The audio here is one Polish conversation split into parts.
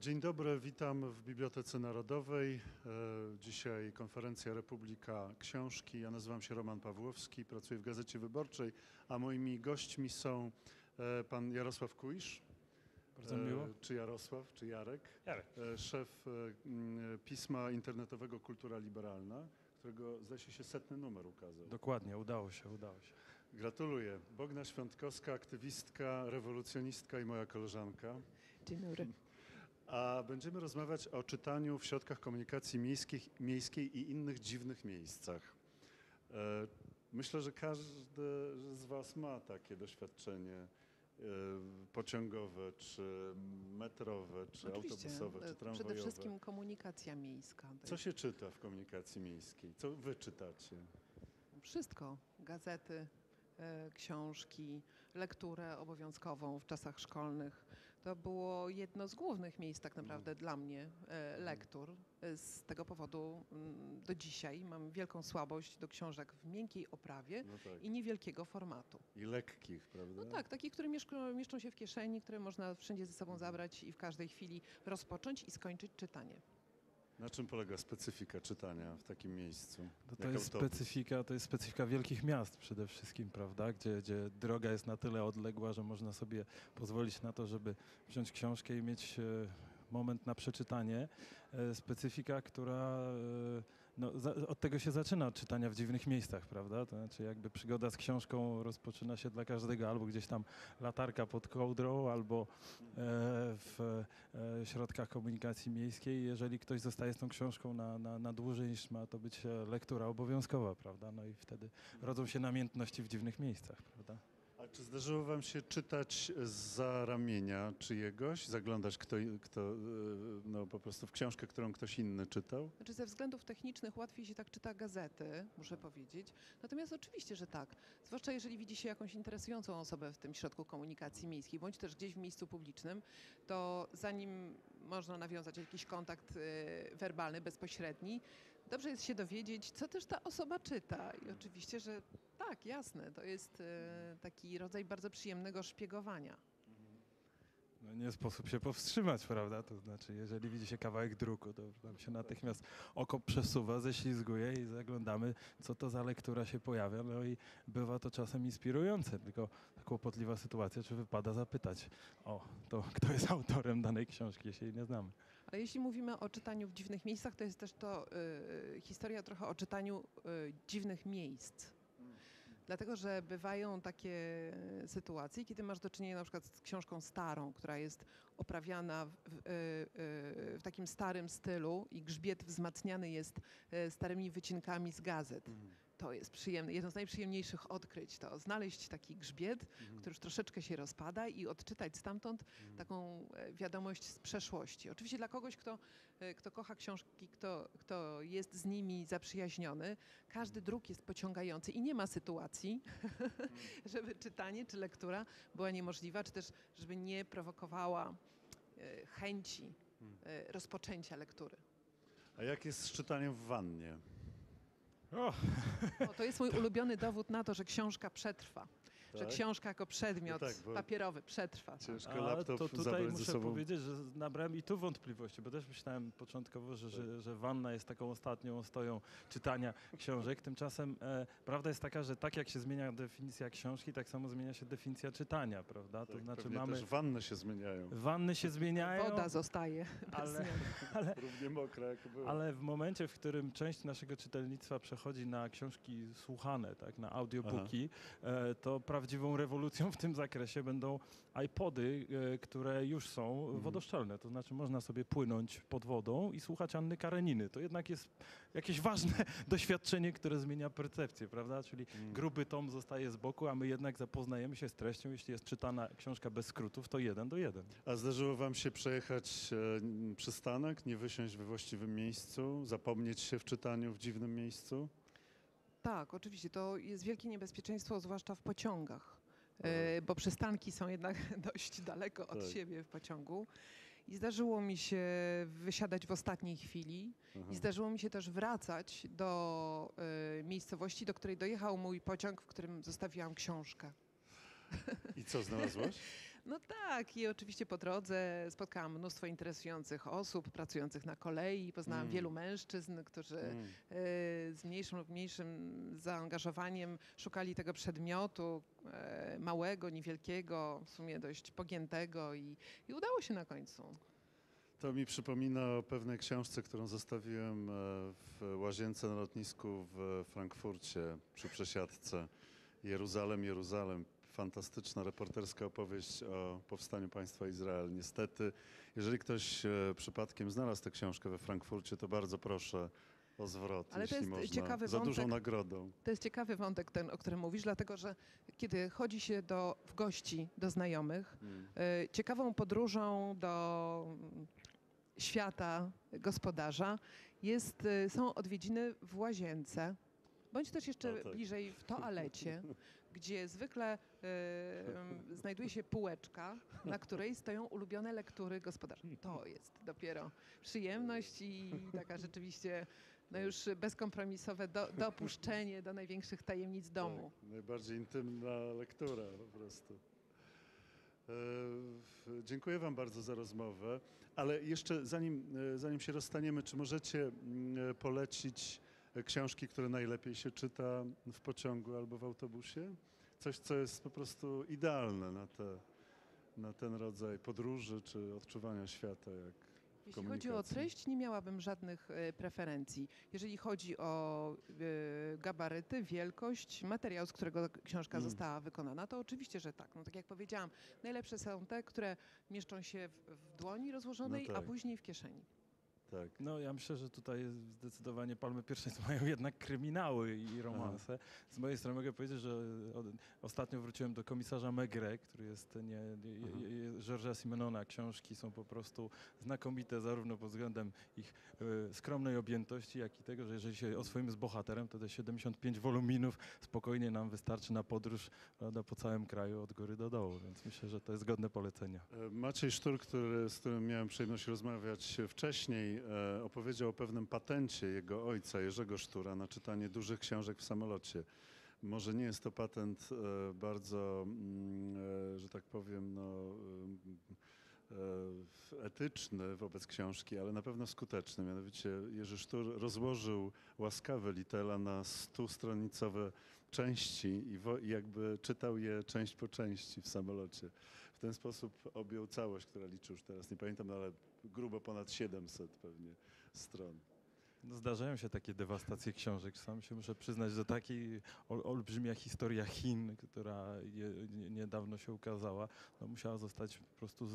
Dzień dobry, witam w Bibliotece Narodowej. Dzisiaj konferencja Republika Książki. Ja nazywam się Roman Pawłowski, pracuję w Gazecie Wyborczej, a moimi gośćmi są pan Jarosław Kuisz. Bardzo miło. Czy Jarosław, czy Jarek? Jarek. Szef pisma internetowego Kultura Liberalna, którego zdaje się 100. numer ukazał. Dokładnie, udało się. Gratuluję. Bogna Świątkowska, aktywistka, rewolucjonistka i moja koleżanka. Dzień dobry. A będziemy rozmawiać o czytaniu w środkach komunikacji miejskiej i innych dziwnych miejscach. Myślę, że każdy z Was ma takie doświadczenie pociągowe, czy metrowe, czy autobusowe, czy tramwajowe. Przede wszystkim komunikacja miejska. Co się czyta w komunikacji miejskiej? Co Wy czytacie? Wszystko. Gazety, książki, lekturę obowiązkową w czasach szkolnych. To było jedno z głównych miejsc tak naprawdę dla mnie lektur. Z tego powodu do dzisiaj mam wielką słabość do książek w miękkiej oprawie i niewielkiego formatu. I lekkich, prawda? No tak, takich, które mieszczą się w kieszeni, które można wszędzie ze sobą zabrać i w każdej chwili rozpocząć i skończyć czytanie. Na czym polega specyfika czytania w takim miejscu? To jest specyfika wielkich miast przede wszystkim, prawda? Gdzie droga jest na tyle odległa, że można sobie pozwolić na to, żeby wziąć książkę i mieć moment na przeczytanie. Specyfika, która od tego się zaczyna, od czytania w dziwnych miejscach, prawda? To znaczy jakby przygoda z książką rozpoczyna się dla każdego, albo gdzieś tam latarka pod kołdrą, albo w środkach komunikacji miejskiej. Jeżeli ktoś zostaje z tą książką na dłużej niż ma to być lektura obowiązkowa, prawda? No i wtedy rodzą się namiętności w dziwnych miejscach, prawda? A czy zdarzyło Wam się czytać za ramienia czyjegoś, zaglądać kto po prostu w książkę, którą ktoś inny czytał? Znaczy ze względów technicznych łatwiej się tak czyta gazety, muszę powiedzieć. Natomiast oczywiście, że tak. Zwłaszcza jeżeli widzi się jakąś interesującą osobę w tym środku komunikacji miejskiej, bądź też gdzieś w miejscu publicznym, to zanim można nawiązać jakiś kontakt werbalny, bezpośredni, dobrze jest się dowiedzieć, co też ta osoba czyta. I oczywiście, że tak, jasne, to jest taki rodzaj bardzo przyjemnego szpiegowania. No nie sposób się powstrzymać, prawda? To znaczy, jeżeli widzi się kawałek druku, to nam się natychmiast oko przesuwa, ześlizguje i zaglądamy, co to za lektura się pojawia. No i bywa to czasem inspirujące, tylko kłopotliwa sytuacja, czy wypada zapytać to kto jest autorem danej książki, jeśli jej nie znamy. Ale jeśli mówimy o czytaniu w dziwnych miejscach, to jest też to historia trochę o czytaniu dziwnych miejsc. Dlatego, że bywają takie sytuacje, kiedy masz do czynienia na przykład z książką starą, która jest oprawiana w takim starym stylu i grzbiet wzmacniany jest starymi wycinkami z gazet. To jest przyjemne, jedno z najprzyjemniejszych odkryć, to znaleźć taki grzbiet, który już troszeczkę się rozpada i odczytać stamtąd taką wiadomość z przeszłości. Oczywiście dla kogoś, kto kocha książki, kto jest z nimi zaprzyjaźniony, każdy druk jest pociągający i nie ma sytuacji, żeby czytanie czy lektura była niemożliwa, czy też żeby nie prowokowała chęci rozpoczęcia lektury. A jak jest z czytaniem w wannie? To jest mój ulubiony dowód na to, że książka przetrwa. Tak? Że książka jako przedmiot papierowy przetrwa. Ciężko laptop zabrać ze sobą. Tutaj muszę powiedzieć, że nabrałem i tu wątpliwości, bo też myślałem początkowo, że wanna jest taką ostatnią stoją czytania książek. Tymczasem prawda jest taka, że tak jak się zmienia definicja książki, tak samo zmienia się definicja czytania, prawda? To znaczy też wanny się zmieniają. Wanny się zmieniają. Woda zostaje. Równie mokra jak była. Ale w momencie, w którym część naszego czytelnictwa przechodzi na książki słuchane, tak, na audiobooki, to prawdziwą rewolucją w tym zakresie będą iPody, które już są wodoszczelne. To znaczy można sobie płynąć pod wodą i słuchać Anny Kareniny. To jednak jest jakieś ważne doświadczenie, które zmienia percepcję, prawda? Czyli gruby tom zostaje z boku, a my jednak zapoznajemy się z treścią. Jeśli jest czytana książka bez skrótów, to 1:1. A zdarzyło Wam się przejechać przystanek, nie wysiąść we właściwym miejscu, zapomnieć się w czytaniu w dziwnym miejscu? Tak, oczywiście. To jest wielkie niebezpieczeństwo, zwłaszcza w pociągach, bo przystanki są jednak dość daleko od siebie w pociągu. I zdarzyło mi się wysiadać w ostatniej chwili i zdarzyło mi się też wracać do miejscowości, do której dojechał mój pociąg, w którym zostawiłam książkę. I co znalazłaś? No tak, i oczywiście po drodze spotkałam mnóstwo interesujących osób pracujących na kolei. Poznałam wielu mężczyzn, którzy z mniejszym lub mniejszym zaangażowaniem szukali tego przedmiotu małego, niewielkiego, w sumie dość pogiętego i udało się na końcu. To mi przypomina o pewnej książce, którą zostawiłem w łazience na lotnisku w Frankfurcie przy przesiadce. Jeruzalem, Jeruzalem. Fantastyczna reporterska opowieść o powstaniu państwa Izrael. Niestety, jeżeli ktoś przypadkiem znalazł tę książkę we Frankfurcie, to bardzo proszę o zwrot, ale jeśli to jest można, za dużą nagrodą. To jest ciekawy wątek ten, o którym mówisz, dlatego że kiedy chodzi się w gości do znajomych, ciekawą podróżą do świata gospodarza są odwiedziny w łazience, bądź też jeszcze bliżej w toalecie, gdzie zwykle znajduje się półeczka, na której stoją ulubione lektury gospodarza. To jest dopiero przyjemność i taka rzeczywiście już bezkompromisowe dopuszczenie do największych tajemnic domu. Tak, najbardziej intymna lektura po prostu. Dziękuję wam bardzo za rozmowę, ale jeszcze zanim się rozstaniemy, czy możecie polecić książki, które najlepiej się czyta w pociągu albo w autobusie? Coś, co jest po prostu idealne na ten rodzaj podróży czy odczuwania świata, jak... Jeśli chodzi o treść, nie miałabym żadnych preferencji. Jeżeli chodzi o gabaryty, wielkość, materiał, z którego książka została wykonana, to oczywiście, że tak. No, tak jak powiedziałam, najlepsze są te, które mieszczą się w dłoni rozłożonej, a później w kieszeni. Tak. No ja myślę, że tutaj zdecydowanie palmę pierwszeństwa mają jednak kryminały i romanse. Aha. Z mojej strony mogę powiedzieć, że ostatnio wróciłem do komisarza Maigret, który jest Georges'a Simenona. Książki są po prostu znakomite zarówno pod względem ich skromnej objętości, jak i tego, że jeżeli się oswoimy z bohaterem, to te 75 woluminów spokojnie nam wystarczy na podróż po całym kraju od góry do dołu, więc myślę, że to jest godne polecenia. Maciej Sztur, z którym miałem przyjemność rozmawiać wcześniej, opowiedział o pewnym patencie jego ojca, Jerzego Sztura, na czytanie dużych książek w samolocie. Może nie jest to patent bardzo, że tak powiem, no, etyczny wobec książki, ale na pewno skuteczny. Mianowicie Jerzy Stuhr rozłożył łaskawy Litela na 100-stronicowe części i jakby czytał je część po części w samolocie. W ten sposób objął całość, która liczy już teraz, nie pamiętam, ale grubo ponad 700 pewnie stron. No zdarzają się takie dewastacje książek. Sam się muszę przyznać do takiej olbrzymia historia Chin, która niedawno się ukazała. No musiała zostać po prostu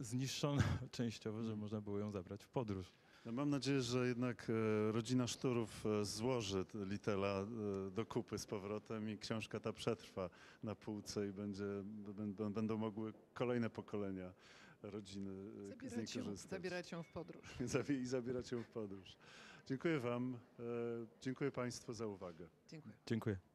zniszczona częściowo, że można było ją zabrać w podróż. No mam nadzieję, że jednak rodzina Szturów złoży Litela do kupy z powrotem i książka ta przetrwa na półce i będą mogły kolejne pokolenia rodziny zabierać ją w podróż. I zabierać ją w podróż. Dziękuję wam, dziękuję państwu za uwagę. Dziękuję. Dziękuję.